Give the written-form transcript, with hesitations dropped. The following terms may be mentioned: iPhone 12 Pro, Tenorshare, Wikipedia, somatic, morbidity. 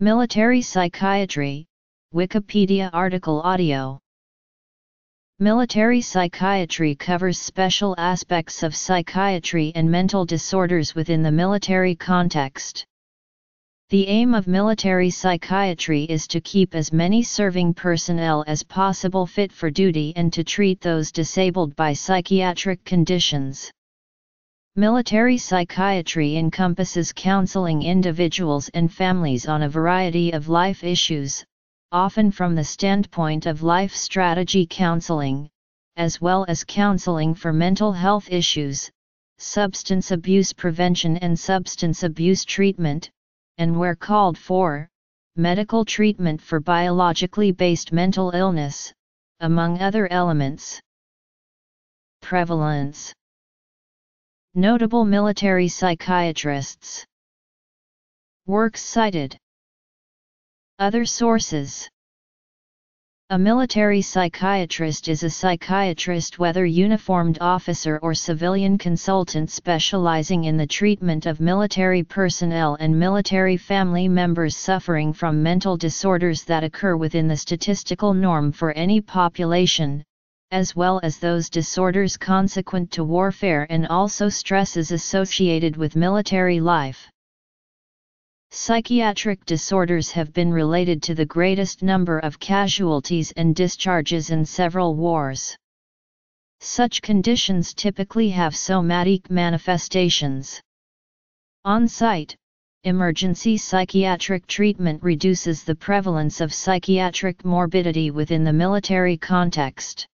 Military Psychiatry, Wikipedia article audio. Military psychiatry covers special aspects of psychiatry and mental disorders within the military context. The aim of military psychiatry is to keep as many serving personnel as possible fit for duty and to treat those disabled by psychiatric conditions. Military psychiatry encompasses counseling individuals and families on a variety of life issues, often from the standpoint of life strategy counseling, as well as counseling for mental health issues, substance abuse prevention and substance abuse treatment, and where called for, medical treatment for biologically based mental illness, among other elements. Prevalence. Notable military psychiatrists. Works cited. Other sources. A military psychiatrist is a psychiatrist, whether uniformed officer or civilian consultant, specializing in the treatment of military personnel and military family members suffering from mental disorders that occur within the statistical norm for any population, as well as those disorders consequent to warfare and also stresses associated with military life. Psychiatric disorders have been related to the greatest number of casualties and discharges in several wars. Such conditions typically have somatic manifestations. On-site, emergency psychiatric treatment reduces the prevalence of psychiatric morbidity within the military context.